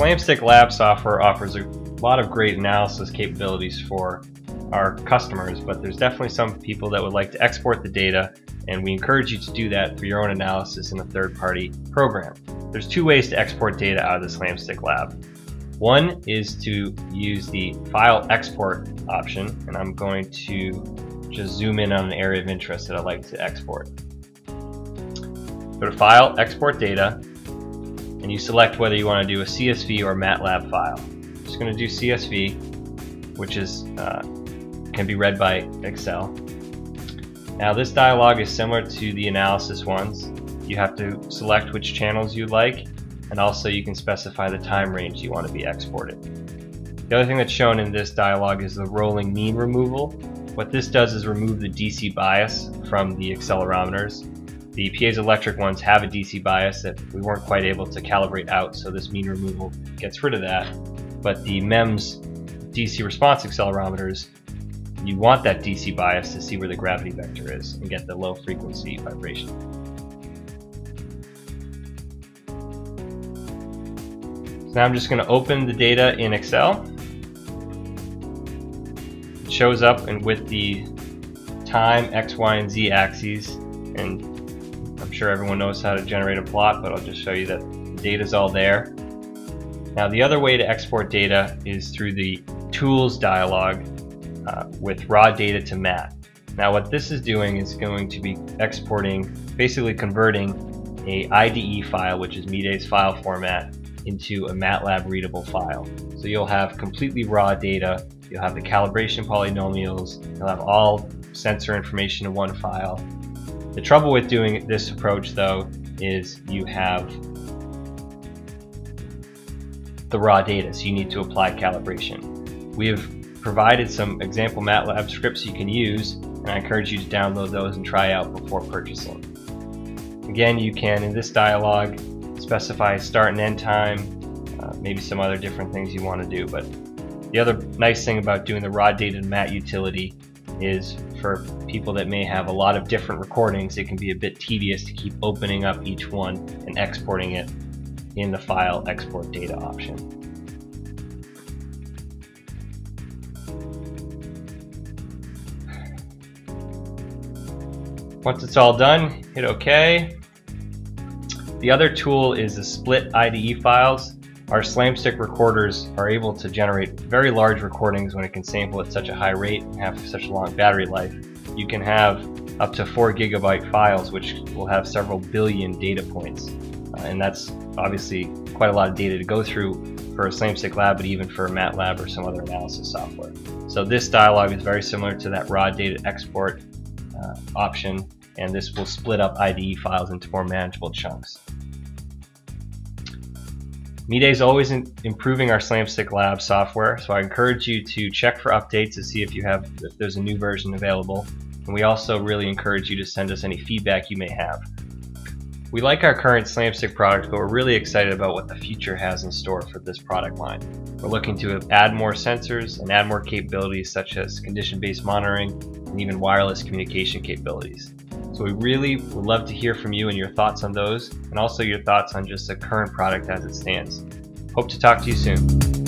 Slam Stick Lab software offers a lot of great analysis capabilities for our customers, but there's definitely some people that would like to export the data, and we encourage you to do that through your own analysis in a third-party program. There's two ways to export data out of the Slam Stick Lab. One is to use the file export option, and I'm going to just zoom in on an area of interest that I'd like to export. Go to File, Export Data, and you select whether you want to do a CSV or MATLAB file. I'm just going to do CSV, which is can be read by Excel. Now this dialog is similar to the analysis ones. You have to select which channels you like, and also you can specify the time range you want to be exported. The other thing that's shown in this dialog is the rolling mean removal. What this does is remove the DC bias from the accelerometers. The piezoelectric ones have a DC bias that we weren't quite able to calibrate out, so this mean removal gets rid of that. But the MEMS DC response accelerometers, you want that DC bias to see where the gravity vector is and get the low frequency vibration. So now I'm just going to open the data in Excel. It shows up and with the time, X, Y, and Z axes, and I'm sure everyone knows how to generate a plot, but I'll just show you that the data's all there. Now the other way to export data is through the Tools dialog with raw data to mat. Now what this is doing is going to be exporting, basically converting a IDE file, which is Mide's file format, into a MATLAB readable file. So you'll have completely raw data, you'll have the calibration polynomials, you'll have all sensor information in one file. The trouble with doing this approach though is you have the raw data, so you need to apply calibration. We have provided some example MATLAB scripts you can use, and I encourage you to download those and try out before purchasing. Again, you can, in this dialog, specify start and end time, maybe some other different things you want to do. But the other nice thing about doing the raw data to mat utility is for people that may have a lot of different recordings, it can be a bit tedious to keep opening up each one and exporting it in the file export data option. Once it's all done, hit OK. The other tool is the split IDE files. Our Slam Stick recorders are able to generate very large recordings when it can sample at such a high rate and have such a long battery life. You can have up to 4 GB files, which will have several billion data points. And that's obviously quite a lot of data to go through for a Slam Stick Lab, but even for MATLAB or some other analysis software. So this dialog is very similar to that raw data export option, and this will split up IDE files into more manageable chunks. Mide is always improving our Slam Stick Lab software, so I encourage you to check for updates to see if there's a new version available. And we also really encourage you to send us any feedback you may have. We like our current Slam Stick product, but we're really excited about what the future has in store for this product line. We're looking to add more sensors and add more capabilities such as condition-based monitoring and even wireless communication capabilities. So we really would love to hear from you and your thoughts on those, and also your thoughts on just the current product as it stands. Hope to talk to you soon.